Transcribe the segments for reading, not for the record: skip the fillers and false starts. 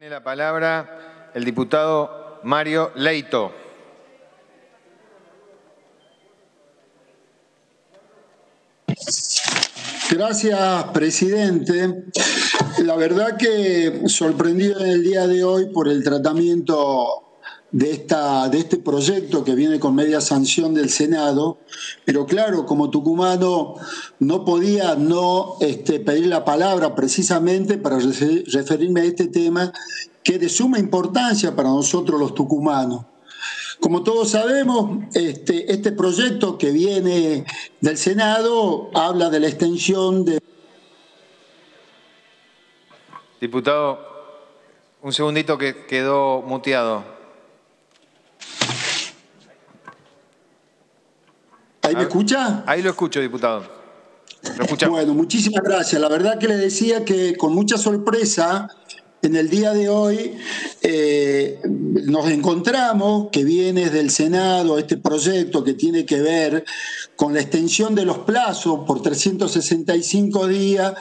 Tiene la palabra el diputado Mario Leito. Gracias, presidente. La verdad que sorprendido en el día de hoy por el tratamiento de este proyecto que viene con media sanción del Senado, pero claro, como tucumano no podía no pedir la palabra precisamente para referirme a este tema que es de suma importancia para nosotros los tucumanos. Como todos sabemos, este proyecto que viene del Senado habla de la extensión de... Diputado, un segundito que quedó muteado. ¿Ahí me escucha? Ahí lo escucho, diputado. Lo escuchamos. Bueno, muchísimas gracias. La verdad que le decía que con mucha sorpresa en el día de hoy nos encontramos que viene desde el Senado este proyecto que tiene que ver con la extensión de los plazos por 365 días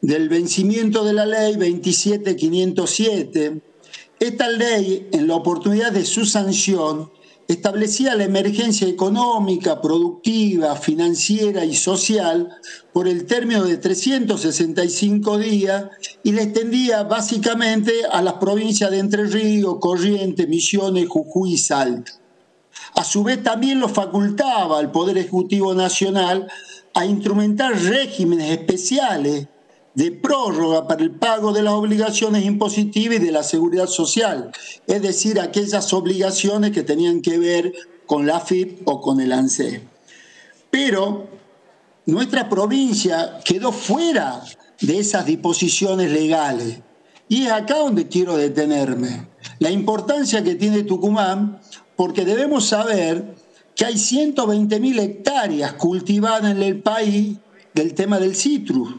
del vencimiento de la ley 27507. Esta ley, en la oportunidad de su sanción, establecía la emergencia económica, productiva, financiera y social por el término de 365 días y la extendía básicamente a las provincias de Entre Ríos, Corrientes, Misiones, Jujuy y Salta. A su vez también lo facultaba al Poder Ejecutivo Nacional a instrumentar regímenes especiales de prórroga para el pago de las obligaciones impositivas y de la seguridad social, es decir, aquellas obligaciones que tenían que ver con la AFIP o con el ANSES. Pero nuestra provincia quedó fuera de esas disposiciones legales y es acá donde quiero detenerme. La importancia que tiene Tucumán, porque debemos saber que hay 120.000 hectáreas cultivadas en el país del tema del citrus.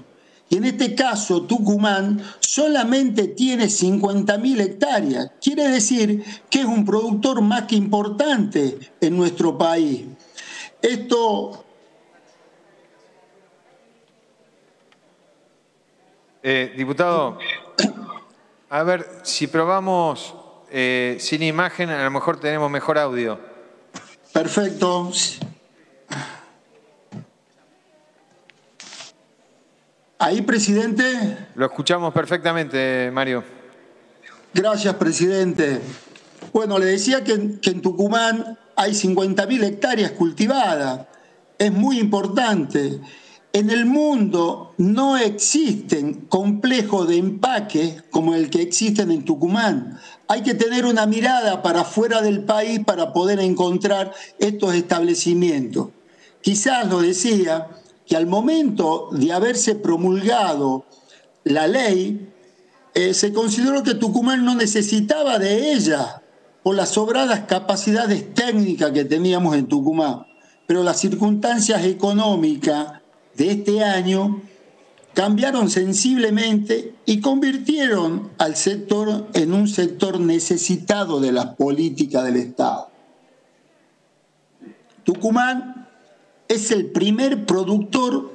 Y en este caso, Tucumán solamente tiene 50.000 hectáreas. Quiere decir que es un productor más que importante en nuestro país. Esto... diputado, a ver, si probamos sin imagen, a lo mejor tenemos mejor audio. Perfecto. Ahí, presidente. Lo escuchamos perfectamente, Mario. Gracias, presidente. Bueno, le decía que en Tucumán hay 50.000 hectáreas cultivadas. Es muy importante. En el mundo no existen complejos de empaque como el que existen en Tucumán. Hay que tener una mirada para fuera del país para poder encontrar estos establecimientos. Quizás, lo decía, que al momento de haberse promulgado la ley, se consideró que Tucumán no necesitaba de ella por las sobradas capacidades técnicas que teníamos en Tucumán. Pero las circunstancias económicas de este año cambiaron sensiblemente y convirtieron al sector en un sector necesitado de las políticas del Estado. Tucumán es el primer productor,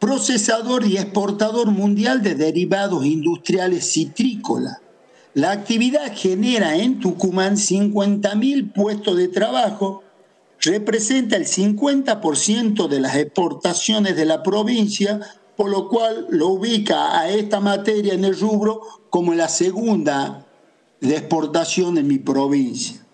procesador y exportador mundial de derivados industriales citrícolas. La actividad genera en Tucumán 50.000 puestos de trabajo, representa el 50% de las exportaciones de la provincia, por lo cual lo ubica a esta materia en el rubro como la segunda de exportación en mi provincia.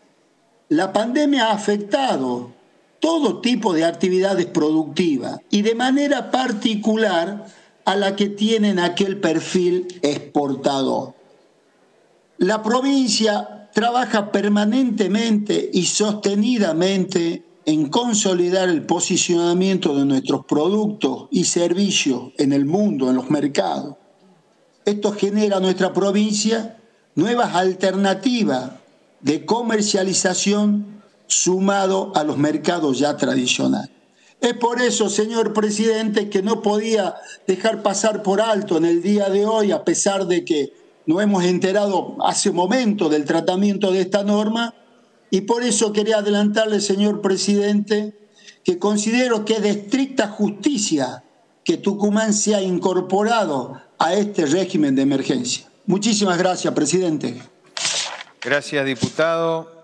La pandemia ha afectado todo tipo de actividades productivas y de manera particular a la que tienen aquel perfil exportador. La provincia trabaja permanentemente y sostenidamente en consolidar el posicionamiento de nuestros productos y servicios en el mundo, en los mercados. Esto genera a nuestra provincia nuevas alternativas de comercialización sumado a los mercados ya tradicionales. Es por eso, señor presidente, que no podía dejar pasar por alto en el día de hoy, a pesar de que nos hemos enterado hace un momento del tratamiento de esta norma, y por eso quería adelantarle, señor presidente, que considero que es de estricta justicia que Tucumán sea incorporado a este régimen de emergencia. Muchísimas gracias, presidente. Gracias, diputado.